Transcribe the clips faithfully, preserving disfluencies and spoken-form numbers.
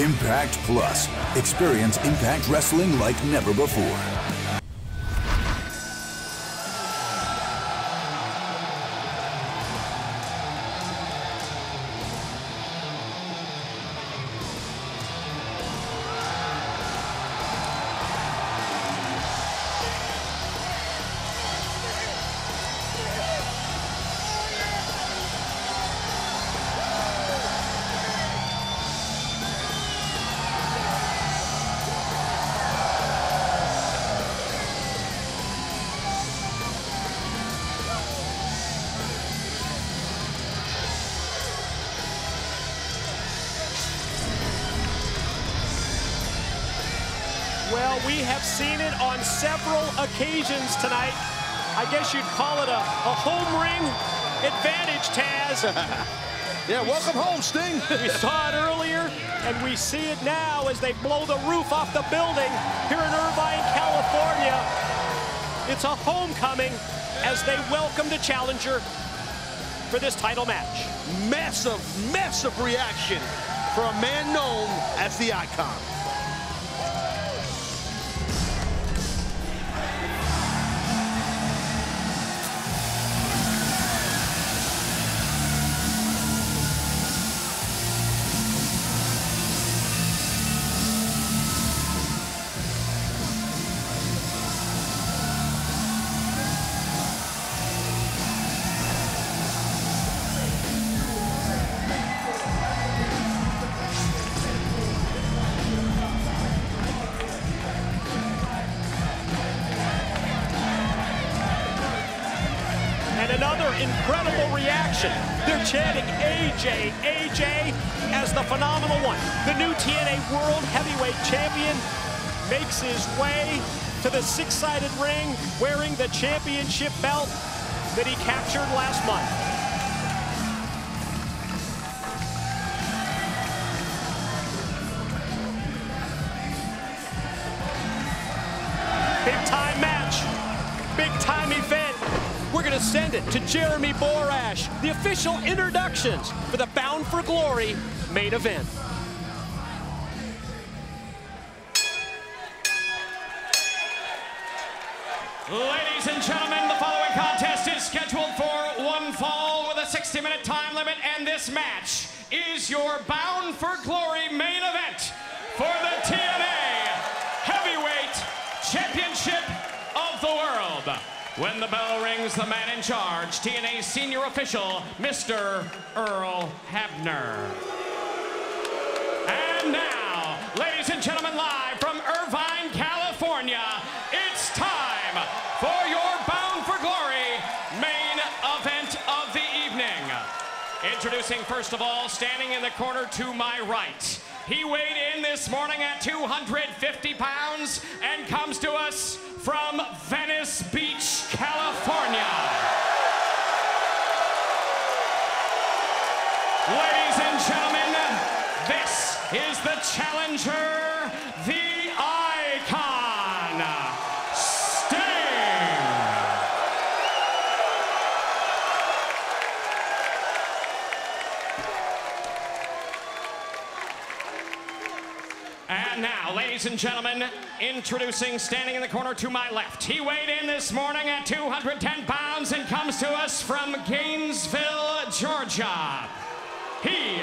Impact Plus. Experience Impact Wrestling like never before. Well, we have seen it on several occasions tonight. I guess you'd call it a, a home ring advantage, Taz. Yeah, welcome home, Sting. We saw it earlier, and we see it now as they blow the roof off the building here in Irvine, California. It's a homecoming as they welcome the challenger for this title match. Massive, massive reaction for a man known as the Icon. Incredible reaction. They're chanting A J, A J, as the phenomenal one, the new T N A World Heavyweight Champion, makes his way to the six-sided ring wearing the championship belt that he captured last month. Send it to Jeremy Borash, the official introductions for the Bound for Glory main event. Ladies and gentlemen, the following contest is scheduled for one fall with a sixty minute time limit, and this match is your Bound for Glory main event for the T N A Heavyweight Championship of the World. When the bell rings, the man in charge, T N A senior official, Mister Earl Hebner. And now, ladies and gentlemen, live from Irvine, California, it's time for your Bound for Glory main event of the evening. Introducing, first of all, standing in the corner to my right. He weighed in this morning at two hundred fifty pounds and comes to us from Venice Beach, California. Ladies and gentlemen, this is the challenger, the Icon, Sting. And now, ladies and gentlemen, introducing, standing in the corner to my left. He weighed in this morning at two hundred ten pounds and comes to us from Gainesville, Georgia. He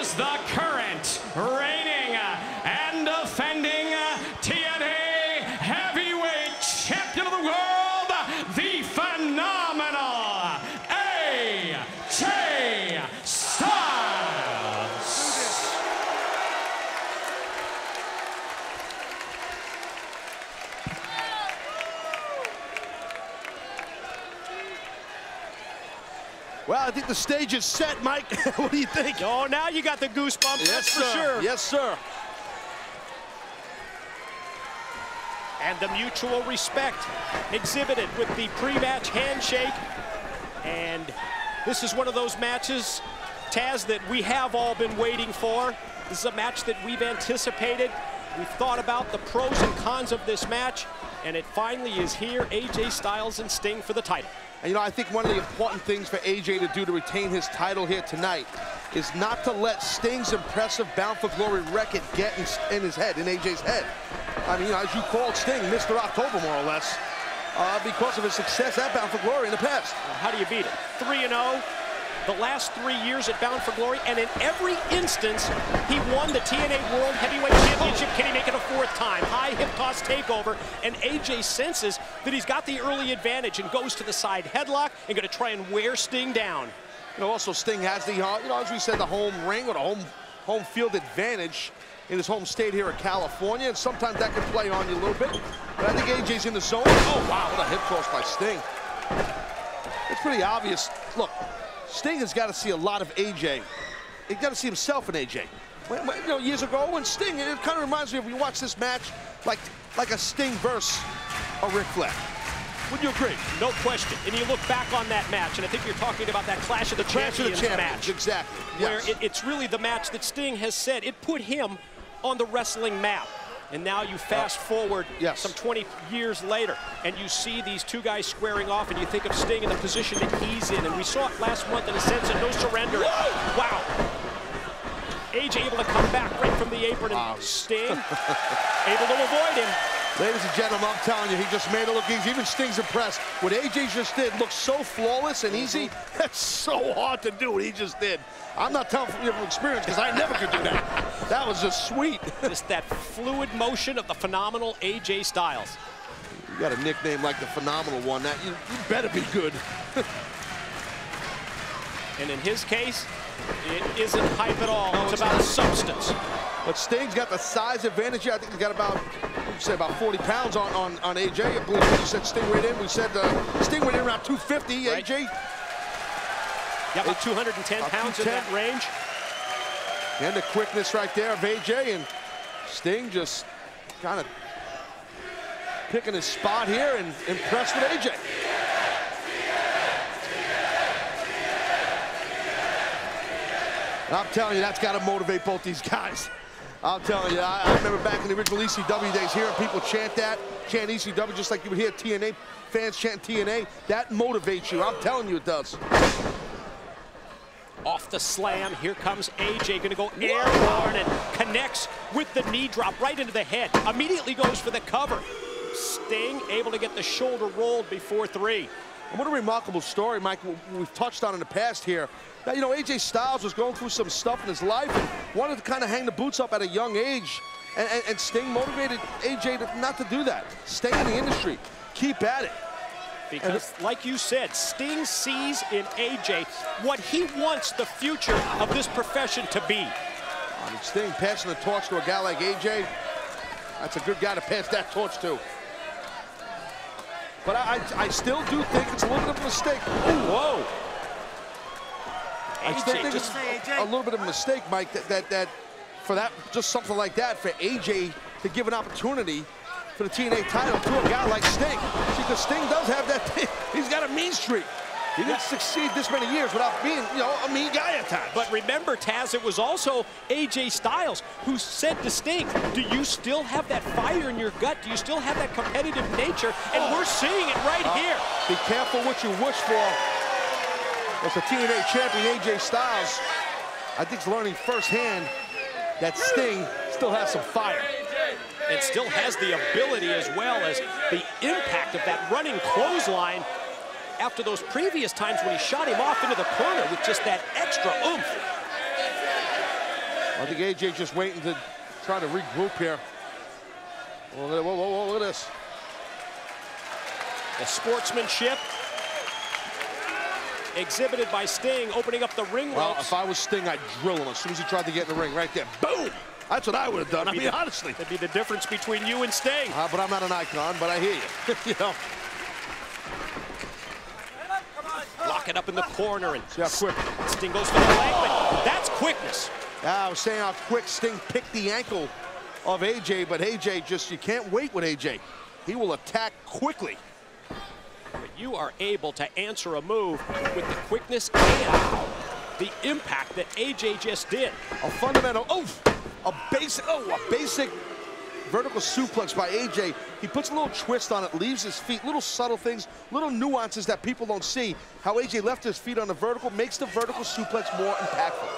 is the current, reigning, and defending T N A Heavyweight Champion of the World, the phenomenal A J Styles. Well, I think the stage is set, Mike. What do you think? Oh, now you got the goosebumps, yes, that's for sir. sure. Yes, sir. And the mutual respect exhibited with the pre-match handshake. And this is one of those matches, Taz, that we have all been waiting for. This is a match that we've anticipated. We've thought about the pros and cons of this match, and it finally is here, A J Styles and Sting for the title. And you know, I think one of the important things for A J to do to retain his title here tonight is not to let Sting's impressive Bound for Glory record get in, in his head, in A J's head. I mean, you know, as you called Sting, Mister October, more or less, uh, because of his success at Bound for Glory in the past. How do you beat it? three and oh. The last three years at Bound for Glory, and in every instance, he won the T N A World Heavyweight Championship. Can he make it a fourth time? High hip toss takeover, and A J senses that he's got the early advantage and goes to the side headlock and gonna try and wear Sting down. You know, also Sting has the, you know, as we said, the home ring or the home, home field advantage in his home state here in California, and sometimes that can play on you a little bit. But I think A J's in the zone. Oh, wow, what a hip toss by Sting. It's pretty obvious. Look. Sting has got to see a lot of A J. He's got to see himself in A J. When, when, you know, years ago, when Sting, it kind of reminds me, if we watch this match, like like a Sting versus a Ric Flair. Would you agree? No question. And you look back on that match, and I think you're talking about that Clash of the, the Champions, Clash of the Champions match. Exactly. Yes. Where it, it's really the match that Sting has said, it put him on the wrestling map. And now you fast forward yes. some twenty years later, and you see these two guys squaring off, and you think of Sting in the position that he's in. And we saw it last month in a sense of No Surrender. Whoa! Wow. A J able to come back right from the apron, wow. and Sting able to avoid him. Ladies and gentlemen, I'm telling you, he just made it look easy. Even Sting's impressed. What A J just did looked so flawless and easy. That's so hard to do what he just did. I'm not telling you from experience, because I never could do that. That was just sweet. Just that fluid motion of the phenomenal A J Styles. You got a nickname like the phenomenal one. That you, you better be good. And in his case, it isn't hype at all. No, it's, it's about not. Substance. But Sting's got the size advantage here. I think he's got about, you say about forty pounds on, on, on A J. I believe you said Sting weighed in. We said uh, Sting weighed in around two fifty, right. A J. Yeah, about two hundred ten pounds in that range. And the quickness right there of A J, and Sting just kind of picking his spot here and impressed with A J. And I'm telling you, that's got to motivate both these guys. I'm telling you, I, I remember back in the original E C W days hearing people chant that, chant E C W, just like you would hear T N A fans chant T N A. That motivates you. I'm telling you, it does. Off the slam, here comes A J, gonna go airborne and connects with the knee drop right into the head. Immediately goes for the cover. Sting able to get the shoulder rolled before three. And what a remarkable story, Mike, we've touched on in the past here. Now, you know, A J Styles was going through some stuff in his life and wanted to kind of hang the boots up at a young age. And, and, and Sting motivated A J to, not to do that. Stay in the industry, keep at it. Because, like you said, Sting sees in A J what he wants the future of this profession to be. I mean, Sting passing the torch to a guy like A J, that's a good guy to pass that torch to. But I, I, I still do think it's a little bit of a mistake. Oh, whoa. A J, I still think just it's a, a little bit of a mistake, Mike, that, that, that for that, just something like that, for A J to give an opportunity for the T N A title to a guy like Sting. Because Sting does have that, he's got a mean streak. He didn't yeah. succeed this many years without being, you know, a mean guy at times. But remember, Taz, it was also A J Styles who said to Sting, do you still have that fire in your gut? Do you still have that competitive nature? And oh. we're seeing it right uh, here. Be careful what you wish for. As a T N A champion, A J Styles, I think is learning firsthand that Sting still has some fire. And still has the ability as well as the impact of that running clothesline after those previous times when he shot him off into the corner with just that extra oomph. I think A J just waiting to try to regroup here. Whoa, whoa, whoa, whoa, look at this. The sportsmanship exhibited by Sting opening up the ring ropes. Well, if I was Sting, I'd drill him as soon as he tried to get in the ring right there. Boom! That's what I would have done. I mean, the, honestly. That'd be the difference between you and Sting. Uh, but I'm not an icon, but I hear you. You know. Lock it up in the corner and see how quick. Sting goes for the leg, but that's quickness. I was saying how quick Sting picked the ankle of A J, but A J just, you can't wait with A J. He will attack quickly. But you are able to answer a move with the quickness and the impact that A J just did. A fundamental, oof. A basic, oh, a basic vertical suplex by A J. He puts a little twist on it, leaves his feet, little subtle things, little nuances that people don't see. How A J left his feet on the vertical makes the vertical suplex more impactful.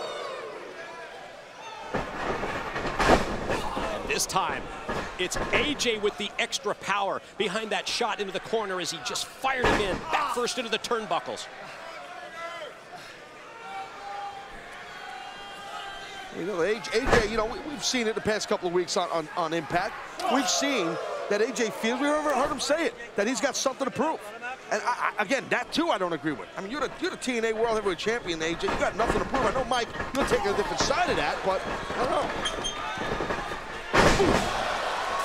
this time. It's A J with the extra power behind that shot into the corner as he just fired him in, back first into the turnbuckles. You know, A J, you know, we've seen it the past couple of weeks on, on, on Impact. We've seen that A J feels, we've never heard him say it, that he's got something to prove. And I, I, again, that too I don't agree with. I mean, you're the, you're the T N A World Heavyweight Champion, A J. You got nothing to prove. I know, Mike, you're taking a different side of that, but I don't know. Ooh.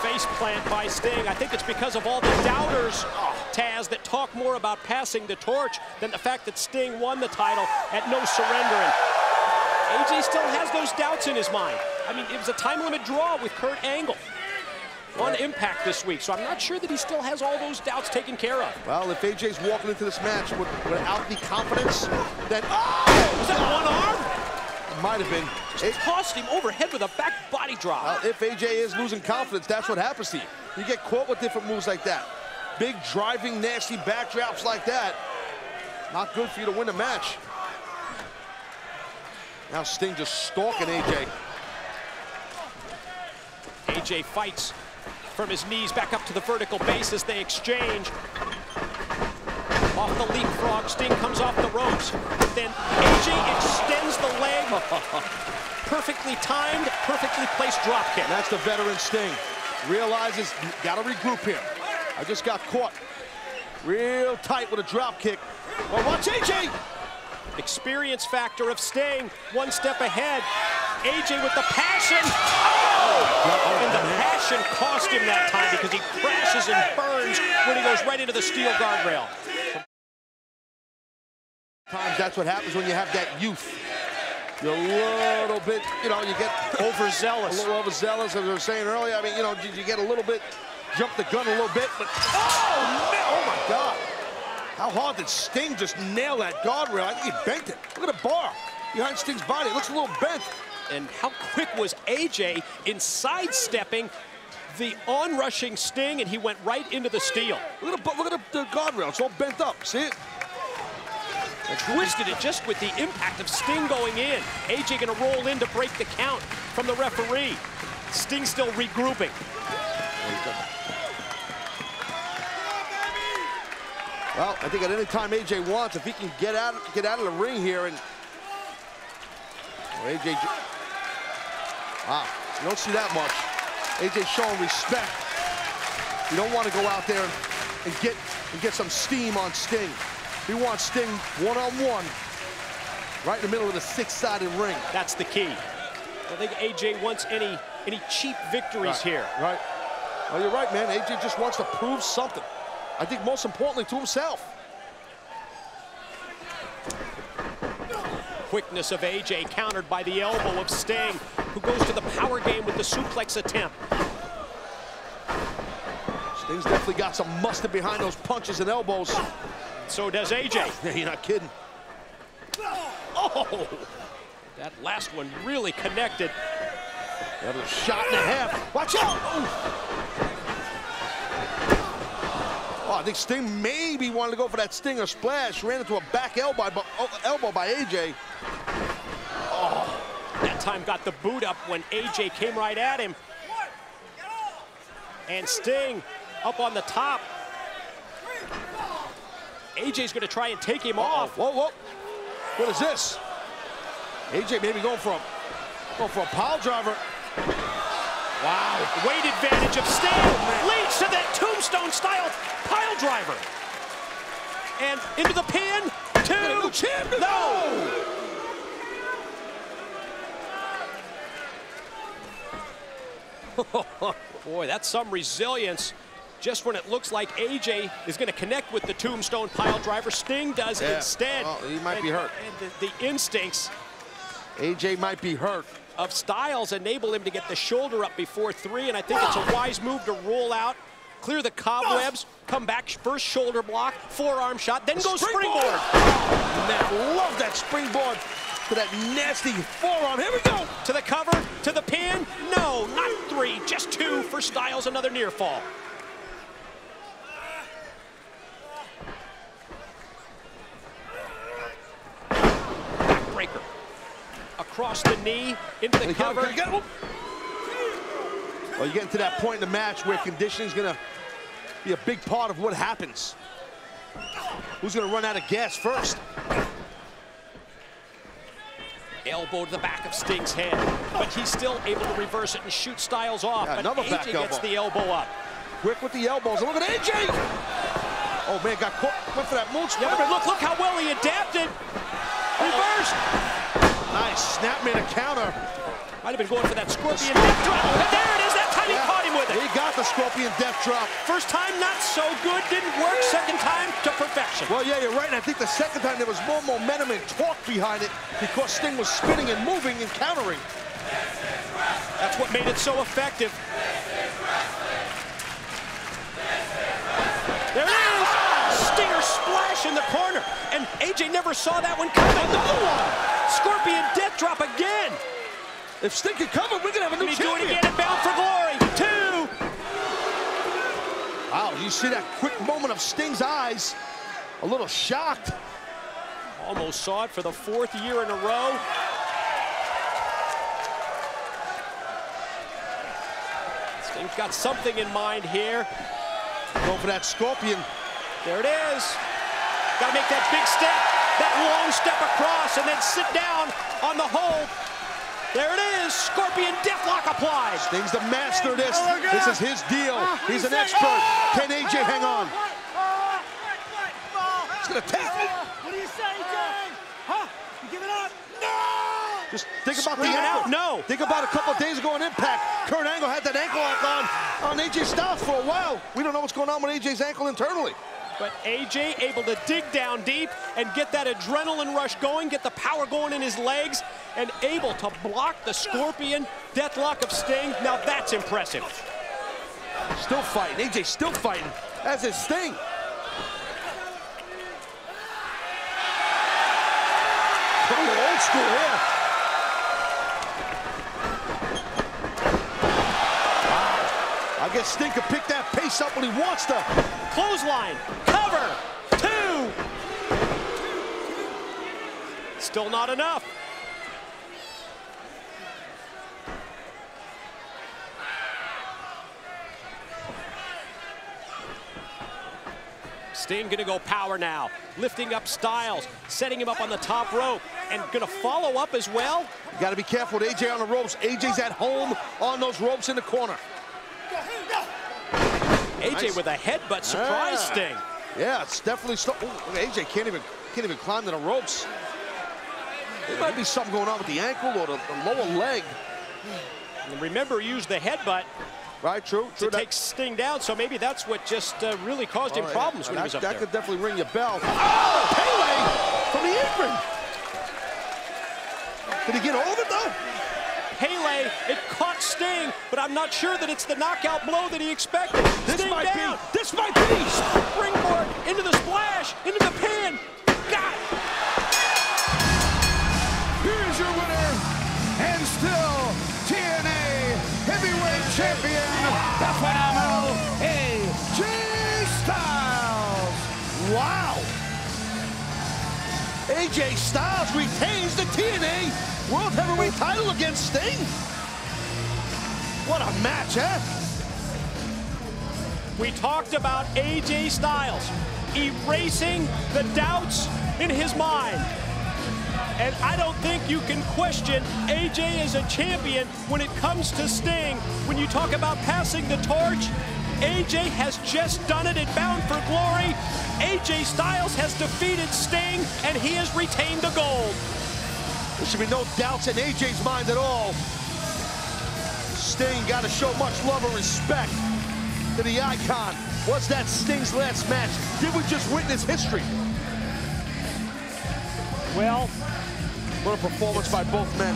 Face plant by Sting. I think it's because of all the doubters, oh, Taz, that talk more about passing the torch than the fact that Sting won the title at No Surrender. And A J still has those doubts in his mind. I mean, it was a time limit draw with Kurt Angle on Impact this week, so I'm not sure that he still has all those doubts taken care of. Well, if A J's walking into this match with, without the confidence, then, oh! Was that one arm? It might have been. Just it, tossed him overhead with a back body drop. Well, if A J is losing confidence, that's what happens to you. You get caught with different moves like that. Big driving, nasty back drops like that. Not good for you to win a match. Now Sting just stalking A J. A J fights from his knees back up to the vertical base as they exchange. Off the leapfrog, Sting comes off the ropes. Then A J extends the leg. Perfectly timed, perfectly placed drop kick. That's the veteran Sting. Realizes, gotta regroup here. I just got caught real tight with a drop kick. Well, watch A J! Experience factor of Sting, one step ahead. A J with the passion. Oh! And the passion cost him that time because he crashes and burns when he goes right into the steel guardrail. Sometimes that's what happens when you have that youth. You're a little bit, you know, you get overzealous. A little overzealous, as I was saying earlier. I mean, you know, you get a little bit, jump the gun a little bit, but oh, man, oh my God. How hard did Sting just nail that guardrail? I think he bent it. Look at the bar behind Sting's body. It looks a little bent. And how quick was A J in sidestepping the onrushing Sting, and he went right into the steel. Look at the, look at the, the guardrail. It's all bent up. See it? And twisted it just with the impact of Sting going in. A J going to roll in to break the count from the referee. Sting still regrouping. Well, I think at any time A J wants, if he can get out, get out of the ring here and... Well, A J... Wow, you don't see that much. A J showing respect. You don't want to go out there and get and get some steam on Sting. He wants Sting one-on-one, right in the middle of the six-sided ring. That's the key. I think A J wants any any cheap victories right here. Right. Well, you're right, man. A J just wants to prove something. I think most importantly to himself. Quickness of A J countered by the elbow of Sting, who goes to the power game with the suplex attempt. Sting's definitely got some mustard behind those punches and elbows. So does A J. Yeah, you're not kidding. Oh! That last one really connected. That was a shot and a half. Watch out! Oh. Oh, I think Sting maybe wanted to go for that Stinger splash. Ran into a back elbow by, elbow by A J. That time got the boot up when A J came right at him. And Sting up on the top. A J's gonna try and take him uh-oh. off. Whoa, whoa. What is this? A J maybe going for a, going for a pile driver. Wow, weight advantage of Sting leads to that tombstone style pile driver. And into the pin, two, two, no! Boy, that's some resilience. Just when it looks like A J is going to connect with the tombstone pile driver, Sting does yeah. instead. Well, he might and, be hurt. And the, the instincts. A J might be hurt. Of Styles enable him to get the shoulder up before three, and I think it's a wise move to roll out, clear the cobwebs, come back, first shoulder block, forearm shot, then goes springboard. springboard. Man, love that springboard. To that nasty forearm. Here we go. To the cover, to the pin. No, not three, just two for Styles. Another near fall. Backbreaker. Across the knee, into the cover. Well, you're getting to that point in the match where conditioning is going to be a big part of what happens. Who's going to run out of gas first? Elbow to the back of Sting's head, but he's still able to reverse it and shoot Styles off. Yeah, but A J gets the elbow up. Quick with the elbows. And look at A J! Oh, man, got caught quick for that moonsault. Yeah, but look, look how well he adapted. Reversed. Nice snap, made a counter. Might have been going for that Scorpion Death Drop. And there it is, that time yeah. he caught him with it. He got the Scorpion Death Drop. First time, not so good, didn't work. Second time, to perfection. Well, yeah, you're right. And I think the second time there was more momentum and torque behind it because Sting was spinning and moving and countering. That's what made it so effective. There it is! Stinger splash in the corner. And A J never saw that one coming. Another one! Scorpion Death Drop again. If Sting can cover, we're gonna have a new champion. He's doing it again at Bound for Glory. Two. Wow, you see that quick moment of Sting's eyes. A little shocked. Almost saw it for the fourth year in a row. Sting's got something in mind here. Going for that Scorpion. There it is. Gotta make that big step, that long step across, and then sit down on the hold. There it is, Scorpion Deathlock applied. Sting's the master of this. Oh, this is his deal. He's an expert. Can A J hang on? He's gonna take it. What do you say, A J? Huh? You give it up? No! Just think about Scream the ankle. No. Think about a couple of days ago on Impact. Kurt Angle had that ankle lock on, on A J Styles for a while. We don't know what's going on with A J's ankle internally. But A J able to dig down deep and get that adrenaline rush going, get the power going in his legs, and able to block the Scorpion Deathlock of Sting. Now that's impressive. Still fighting, A J still fighting. That's his Sting. Pretty old school here. Wow. I guess Sting could pick that pace up when he wants to. Clothesline, cover, two. Still not enough. Sting gonna go power now, lifting up Styles, setting him up on the top rope, and gonna follow up as well. You gotta be careful with A J on the ropes. A J's at home on those ropes in the corner. A J nice. With a headbutt, surprise ah. Sting. Yeah, it's definitely slow. Ooh, A J can't even can't even climb to the ropes. There might be something going on with the ankle or the, the lower leg. And remember, use the headbutt. Right, true, true. To take Sting down, so maybe that's what just uh, really caused him right. problems when that, he was up that there. That could definitely ring your bell. Oh, Pele from the apron. Did he get over it though? Pele, it caught Sting, but I'm not sure that it's the knockout blow that he expected. This Sting might down. be. This might be. Springboard into the splash, into the pin. Got it. Here's your winner, and still T N A Heavyweight Champion. The phenomenal A J Styles. Wow. A J Styles retains the T N A World Heavyweight title against Sting. What a match, huh? We talked about A J Styles erasing the doubts in his mind. And I don't think you can question A J is a champion when it comes to Sting. When you talk about passing the torch, A J has just done it at Bound for Glory. A J Styles has defeated Sting, and he has retained the gold. There should be no doubts in A J's mind at all. Sting got to show much love and respect to the icon. Was that Sting's last match? Did we just witness history? Well, what a performance by both men.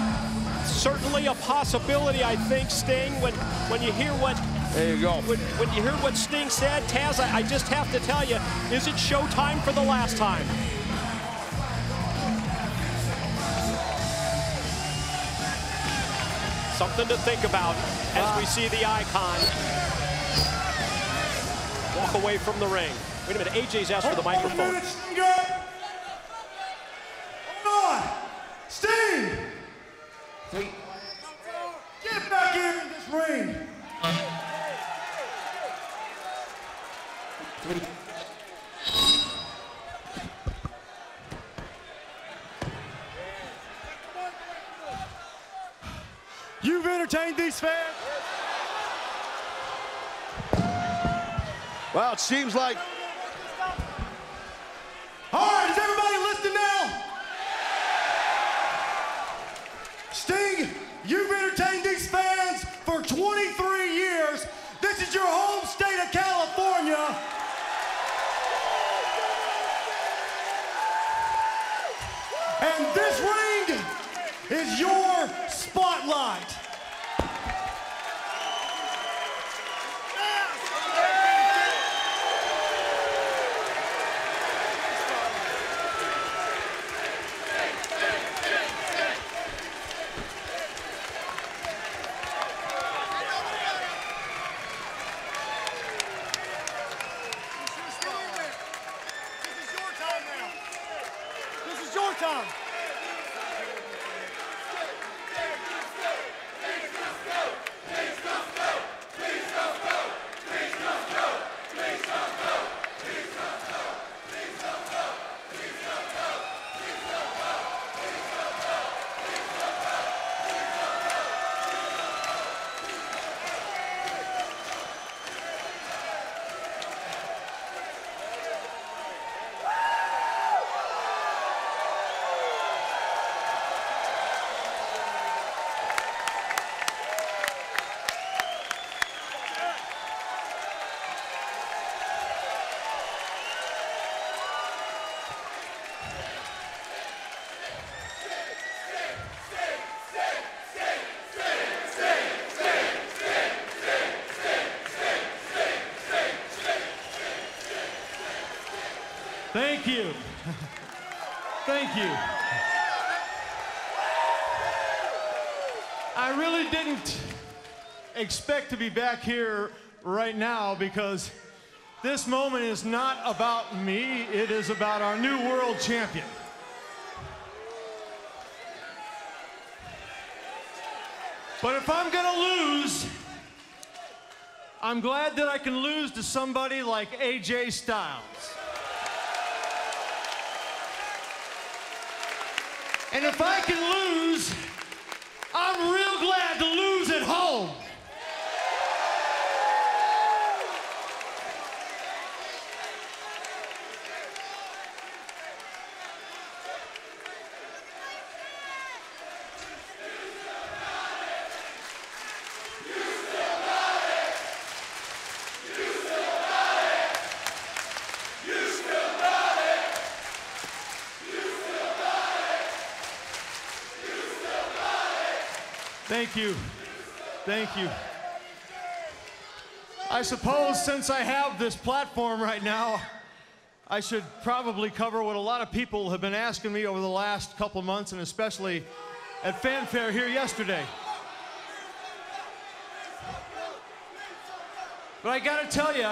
Certainly a possibility, I think, Sting. When when you hear what there you go. When, when you hear what Sting said, Taz, I, I just have to tell you, is it showtime for the last time? Something to think about as uh, we see the icon walk away from the ring. Wait a minute, A J's asked for the microphone. Sting! Get back in this ring! Saints fan? Wow, it seems like... All right, is everybody listening now? Sting, you've entertained these fans for twenty-three years. This is your home state of California. And this ring is your spotlight. Thank you. Thank you. I really didn't expect to be back here right now, because this moment is not about me, it is about our new world champion. But if I'm gonna lose, I'm glad that I can lose to somebody like A J Styles. And if I can lose, I'm real glad to lose at home. Thank you. Thank you. I suppose since I have this platform right now, I should probably cover what a lot of people have been asking me over the last couple months, and especially at FanFair here yesterday. But I gotta tell you,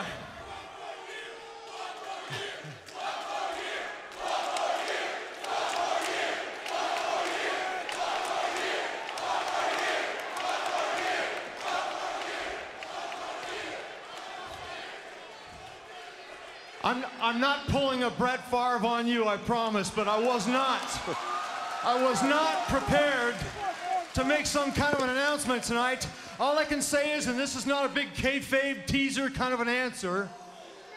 I'm, I'm not pulling a Brett Favre on you, I promise, but I was not. I was not prepared to make some kind of an announcement tonight. All I can say is, and this is not a big kayfabe teaser kind of an answer,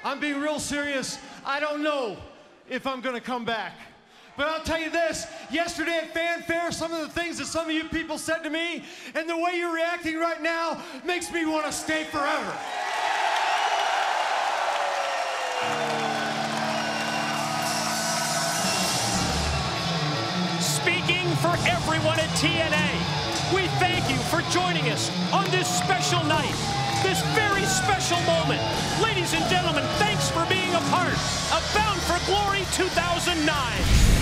I'm being real serious. I don't know if I'm gonna come back. But I'll tell you this, yesterday at FanFair, some of the things that some of you people said to me, and the way you're reacting right now makes me wanna stay forever. For everyone at T N A, we thank you for joining us on this special night, this very special moment. Ladies and gentlemen, thanks for being a part of Bound for Glory two thousand nine.